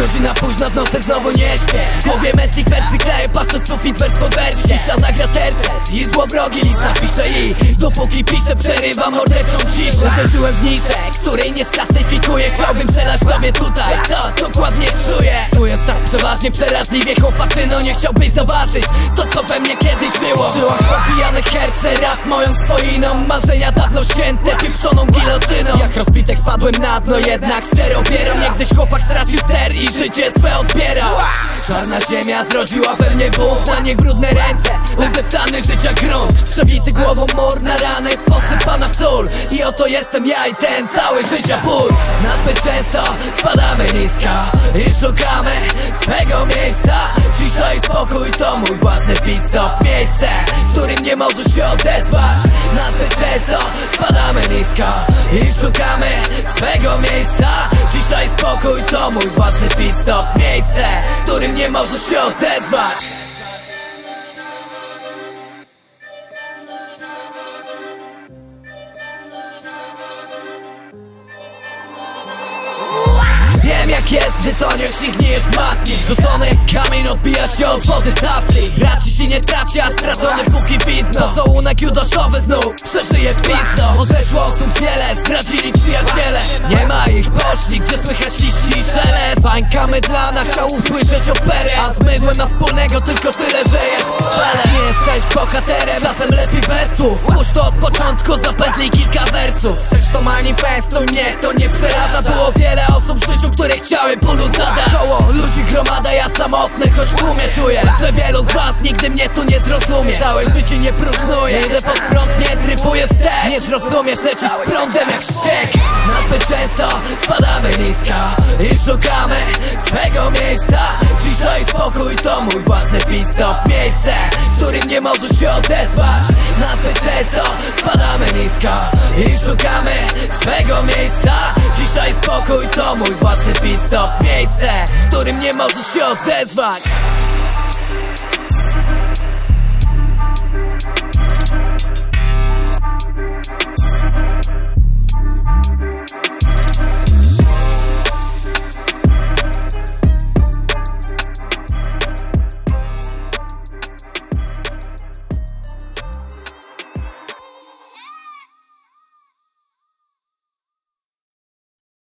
Godzina późna, w nocy znowu nie śpię. W głowie metlik, wersy kleję, patrzę sufit, wers po wersie. Cisza zagra terce i złowrogi list napiszę i dopóki piszę, przerywam morderczą ciszę. Uderzyłem w niszę, której nie sklasyfikuję. Chciałbym przelać tobie tutaj, co dokładnie czuję. Tu jest tak przeważnie, przeraźliwie chłopaczyno. Nie chciałbyś zobaczyć to, co we mnie kiedyś było. W żyłach popijanych herce, rap moją spoiną. Marzenia dawno ścięte, pieprzoną gilotyną. Jak rozbitek spadłem na dno, jednak ster obieram. Niegdyś chłopak stracił ster i życie swe odbiera. Czarna ziemia zrodziła we mnie bunt, na niech brudne ręce, udeptany życia grunt. Przebity głową mur, na rany posypana sól. I oto jestem ja i ten cały życia ból. Nazbyt często spadamy nisko i szukamy swego miejsca. Cisza i spokój to mój własny pit-stop, miejsce, w którym nie możesz się odezwać. Nazbyt często spadamy nisko i szukamy swego miejsca. Cisza i spokój to mój własny pit-stop, miejsce, w którym nie możesz się odezwać. Wiem jak jest, gdy toniesz i gnijesz matni. Rzucony jak kamień, odbija się od wody tafli. Raci się nie traci, a stracony póki widno. Pocałunek judaszowy znów przeżyje pizdo. Odeszło osób wiele, zdradzili przyjaciele. Nie ma ich, poszli, gdzie słychać liści i szelest. Bańka mydlana chciał usłyszeć operę, a z mydłem na wspólnego tylko tyle, że jest cele. Nie jesteś bohaterem, czasem lepiej bez słów. Puść to od początku, zapętlij kilka wersów. Chcesz to manifestuj, nie, to nie przeraża. Było wiele osób w życiu, które chciałem bólu zadać. Koło ludzi gromada, ja samotny, choć w tłumie czuję, że wielu z was nigdy mnie tu nie zrozumie. Całe życie nie próżnuję, idę pod prąd, nie dryfuję wstecz. Nie zrozumiesz, leci z prądem jak ściek. Nazbyt często spadamy nisko i szukamy swego miejsca. Cisza i spokój to mój własny pit-stop, miejsce, w którym nie możesz się odezwać. Nazbyt często spadamy nisko i szukamy swego miejsca. Cisza i spokój to mój własny pit-stop, miejsce, w którym nie możesz się odezwać.